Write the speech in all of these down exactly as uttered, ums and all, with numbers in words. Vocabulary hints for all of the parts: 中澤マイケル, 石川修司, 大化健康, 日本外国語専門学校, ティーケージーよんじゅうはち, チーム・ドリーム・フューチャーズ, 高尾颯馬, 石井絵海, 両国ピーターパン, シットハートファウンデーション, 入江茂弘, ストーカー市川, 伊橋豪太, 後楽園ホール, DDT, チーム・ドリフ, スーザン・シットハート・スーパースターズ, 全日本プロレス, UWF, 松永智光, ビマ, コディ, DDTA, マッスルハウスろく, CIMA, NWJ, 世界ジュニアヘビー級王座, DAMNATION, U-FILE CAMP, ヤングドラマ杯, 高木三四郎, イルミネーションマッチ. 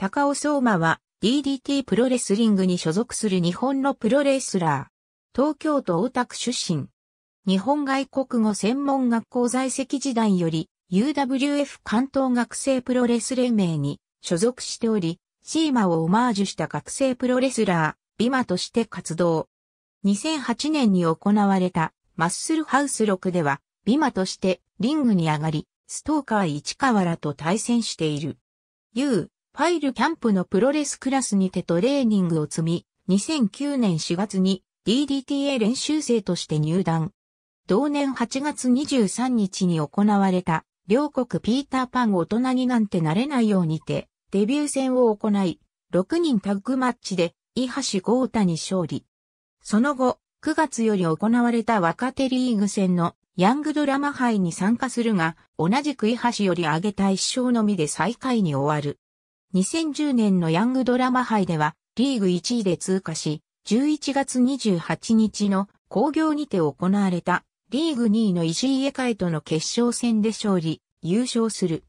高尾颯馬は ディーディーティー プロレスリングに所属する日本のプロレスラー。東京都大田区出身。日本外国語専門学校在籍時代より ユーダブリューエフ 関東学生プロレス連盟に所属しており、シーマ をオマージュした学生プロレスラー、ビマ として活動。にせんはちねんに行われたマッスルハウスろくでは、ビマ としてリングに上がり、ストーカー市川らと対戦している。U ファイルキャンプのプロレスクラスにてトレーニングを積み、にせんきゅうねんしがつに ディーディーティーエー 練習生として入団。同年はちがつにじゅうさんにちに行われた、両国ピーターパン大人になんてなれないようにて、デビュー戦を行い、ろくにんタッグマッチで、伊橋豪太に勝利。その後、くがつより行われた若手リーグ戦のヤングドラマ杯に参加するが、同じく伊橋より挙げたいっしょうのみで最下位に終わる。にせんじゅうねんのヤングドラマ杯では、リーグいちいで通過し、じゅういちがつにじゅうはちにちの興行にて行われた、リーグにいの石井絵海との決勝戦で勝利、優勝する。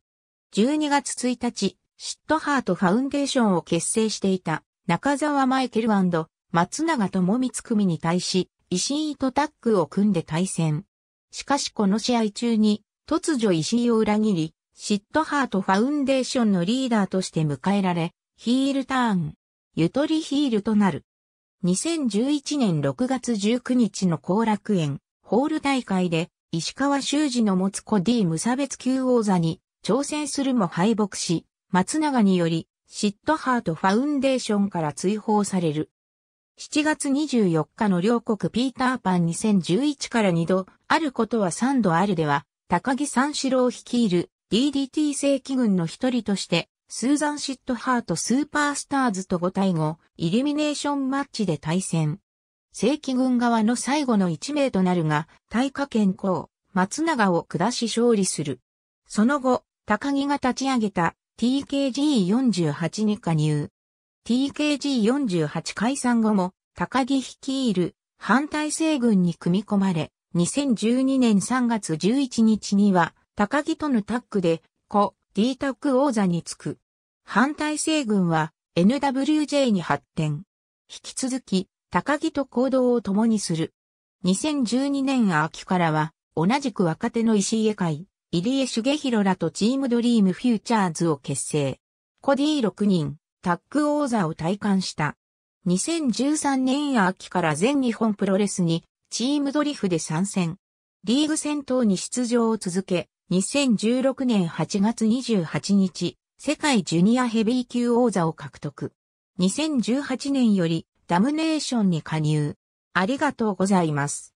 じゅうにがつついたち、シットハートファウンデーションを結成していた、中澤マイケル&松永智光組に対し、石井とタッグを組んで対戦。しかしこの試合中に、突如石井を裏切り、シットハートファウンデーションのリーダーとして迎えられ、ヒールターン、ゆとりヒールとなる。にせんじゅういちねんろくがつじゅうくにちの後楽園、ホール大会で、石川修司の持つコディ無差別級王座に挑戦するも敗北し、松永により、シットハートファウンデーションから追放される。しちがつにじゅうよっかの両国ピーターパンにせんじゅういちからにど、あることはさんどあるでは、高木三四郎率いる ディーディーティー 正規軍の一人として、スーザン・シットハートスーパースターズとごたいご、イルミネーションマッチで対戦。正規軍側の最後のいちめいとなるが、大化健康、松永を下し勝利する。その後、高木が立ち上げた ティーケージーよんじゅうはち に加入。ティーケージーよんじゅうはち 解散後も、高木率いる反体制軍に組み込まれ、にせんじゅうにねんさんがつじゅういちにちには、高木とのタッグで、故 D タッグ王座につく。反体制軍は エヌダブリュージェー に発展。引き続き、高木と行動を共にする。にせんじゅうにねんあきからは、同じく若手の石井絵海、入江茂弘らとチームドリームフューチャーズを結成。コディろくにん、タッグ王座を体感した。にせんじゅうさんねんあきから全日本プロレスに、チームドリフで参戦。リーグ戦等に出場を続け、にせんじゅうろくねんはちがつにじゅうはちにち、世界ジュニアヘビー級王座を獲得。にせんじゅうはちねんより、ダムネーションに加入。ありがとうございます。